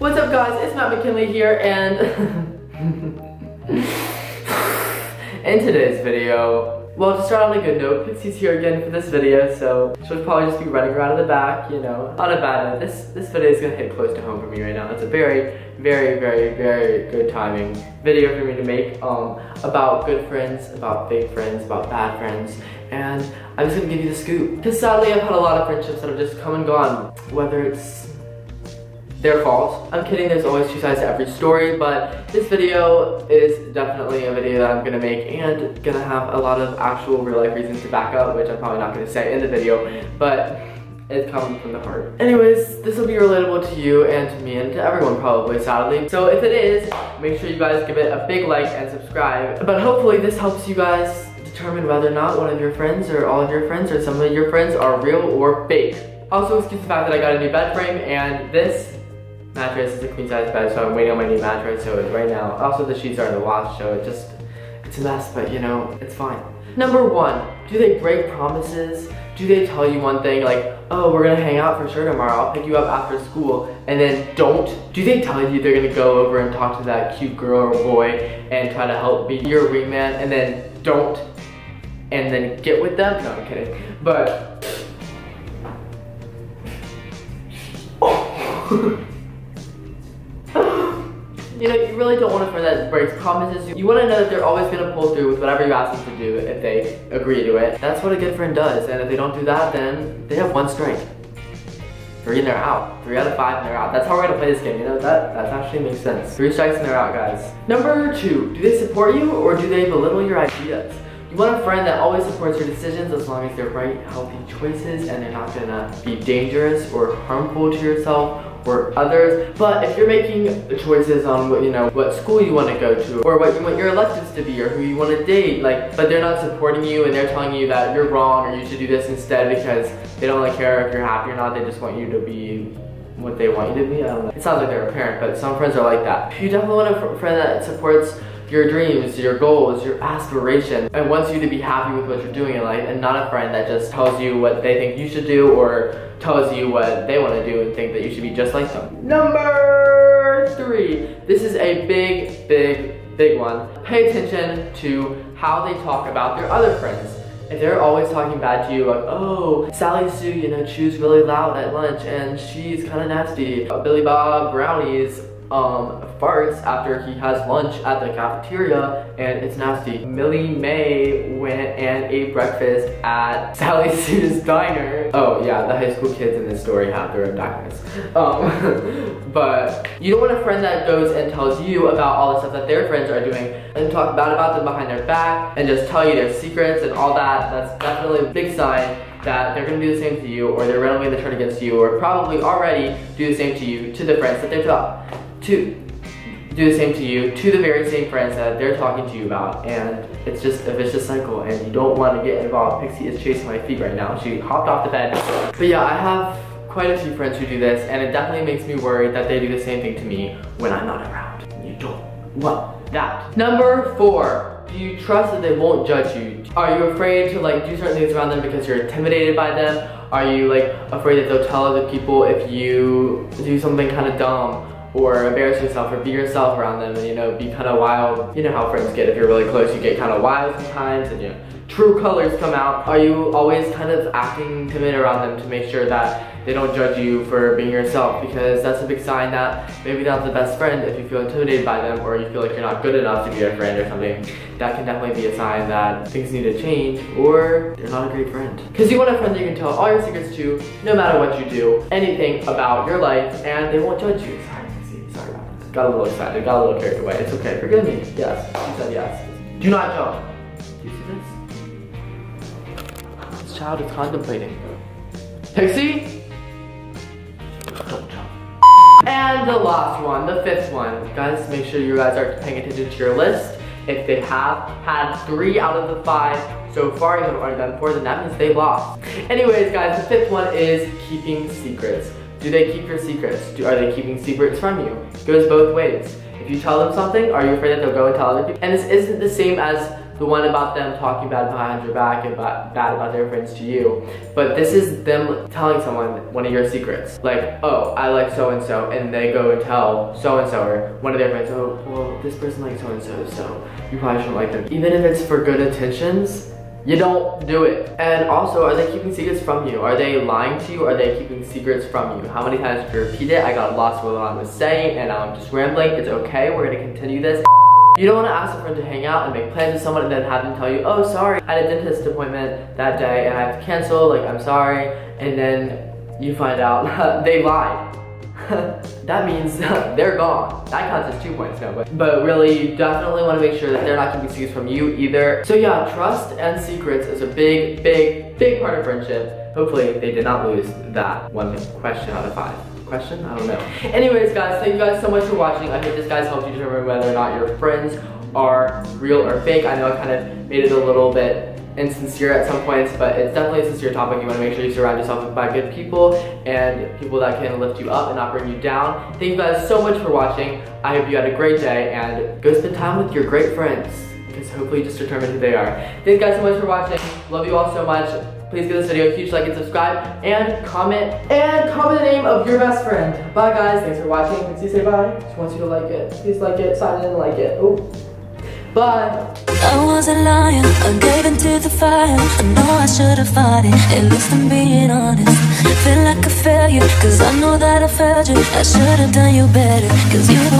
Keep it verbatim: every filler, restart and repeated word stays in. What's up guys, it's Matt McKinley here, and in today's video, well, to start on a good note, Pixie's here again for this video, so she'll probably just be running around in the back, you know. Not a bad note, this, this video is gonna hit close to home for me right now. It's a very, very, very, very good timing video for me to make um, about good friends, about fake friends, about bad friends, and I'm just gonna give you the scoop. Because sadly, I've had a lot of friendships that have just come and gone, whether it's their fault. I'm kidding, there's always two sides to every story, but this video is definitely a video that I'm gonna make and gonna have a lot of actual real life reasons to back up, which I'm probably not gonna say in the video, but it comes from the heart. Anyways, this will be relatable to you and to me and to everyone probably, sadly. So if it is, make sure you guys give it a big like and subscribe. But hopefully this helps you guys determine whether or not one of your friends or all of your friends or some of your friends are real or fake. Also, excuse the fact that I got a new bed frame, and this mattress is a queen size bed, so I'm waiting on my new mattress, so it's right now. Also, the sheets are in the wash, so it just, it's a mess, but you know, it's fine. Number one, do they break promises? Do they tell you one thing like, oh, we're gonna hang out for sure tomorrow, I'll pick you up after school, and then don't? Do they tell you they're gonna go over and talk to that cute girl or boy and try to help be your wingman, and then don't, and then get with them? No, I'm kidding. But, oh. You know, you really don't want a friend that breaks promises. You want to know that they're always going to pull through with whatever you ask them to do if they agree to it. That's what a good friend does, and if they don't do that, then they have one strike. Three and they're out. Three out of five and they're out. That's how we're going to play this game, you know? That that actually makes sense. Three strikes and they're out, guys. Number two, do they support you or do they belittle your ideas? You want a friend that always supports your decisions as long as they're right, healthy choices, and they're not going to be dangerous or harmful to yourself or others. But if you're making choices on what, you know, what school you want to go to, or what you want your electives to be, or who you want to date, like, but they're not supporting you and they're telling you that you're wrong or you should do this instead because they don't really care if you're happy or not, they just want you to be what they want you to be, I don't know. It sounds like they're a parent, but some friends are like that. You definitely want a friend that supports your dreams, your goals, your aspirations, and wants you to be happy with what you're doing in life, and not a friend that just tells you what they think you should do or tells you what they want to do and think that you should be just like them. Number three. This is a big, big, big one. Pay attention to how they talk about their other friends. If they're always talking bad to you, like, oh, Sally Sue, you know, chews really loud at lunch and she's kind of nasty. Billy Bob Brownies um, farts after he has lunch at the cafeteria and it's nasty. Millie Mae went and ate breakfast at Sally Sue's Diner. Oh yeah, the high school kids in this story have their own darkness. Um, but you don't want a friend that goes and tells you about all the stuff that their friends are doing and talk bad about them behind their back and just tell you their secrets and all that. That's definitely a big sign that they're gonna do the same to you, or they're randomly gonna turn against you, or probably already do the same to you to the friends that they're talking to. Do the same to you, to the very same friends that they're talking to you about, and it's just a vicious cycle, and you don't want to get involved. Pixie is chasing my feet right now. She hopped off the bed. But yeah, I have quite a few friends who do this, and it definitely makes me worried that they do the same thing to me when I'm not around. You don't want that. Number four, do you trust that they won't judge you? Are you afraid to like do certain things around them because you're intimidated by them? Are you like afraid that they'll tell other people if you do something kind of dumb, or embarrass yourself, or be yourself around them, and you know, be kind of wild. You know how friends get if you're really close, you get kind of wild sometimes, and you know, true colors come out. Are you always kind of acting timid around them to make sure that they don't judge you for being yourself? Because that's a big sign that maybe that's the best friend if you feel intimidated by them, or you feel like you're not good enough to be a friend or something. That can definitely be a sign that things need to change, or they're not a great friend. Because you want a friend that you can tell all your secrets to, no matter what you do, anything about your life, and they won't judge you. Sorry. Got a little excited, got a little carried away. It's okay, forgive me. Yes, she said yes. Do not jump. Do you see this? This child is contemplating. Pixie? Don't jump. And the last one, the fifth one. Guys, make sure you guys are paying attention to your list. If they have had three out of the five so far, you haven't already done four, then that means they've lost. Anyways, guys, the fifth one is keeping secrets. Do they keep your secrets? Do, are they keeping secrets from you? It goes both ways. If you tell them something, are you afraid that they'll go and tell other people? And this isn't the same as the one about them talking bad behind your back and bad about their friends to you. But this is them telling someone one of your secrets. Like, oh, I like so-and-so, and they go and tell so-and-so or one of their friends, oh, well, this person likes so-and-so, so you probably shouldn't like them. Even if it's for good intentions, you don't do it. And also, are they keeping secrets from you? Are they lying to you? Are they keeping secrets from you? How many times did you repeat it? I got lost with what I was saying and I'm just rambling. It's okay, we're gonna continue this. You don't want to ask a friend to hang out and make plans with someone and then have them tell you, oh, sorry, I had a dentist appointment that day and I have to cancel, like, I'm sorry. And then you find out they lied. That means they're gone. That counts as two points, no, but, but really, you definitely want to make sure that they're not keeping secrets from you either. So yeah, trust and secrets is a big, big, big part of friendship. Hopefully, they did not lose that one question out of five. Question? I don't know. Anyways, guys, thank you guys so much for watching. I hope this guys helped you determine whether or not your friends are real or fake. I know I kind of made it a little bit insincere at some points, but it's definitely a sincere topic. You want to make sure you surround yourself by good people and people that can lift you up and not bring you down. Thank you guys so much for watching. I hope you had a great day, and go spend time with your great friends, because hopefully you just determine who they are. Thank you guys so much for watching. Love you all so much. Please give this video a huge like and subscribe, and comment, and comment the name of your best friend. Bye guys, thanks for watching. Pixie, say bye. She wants you to like it. Please like it, sign in and like it. Ooh. Bye. I was a lion, I gave into the fire. I know I should have fought it, at least I'm being honest. Feel like a failure, cause I know that I failed you. I should have done you better, cause you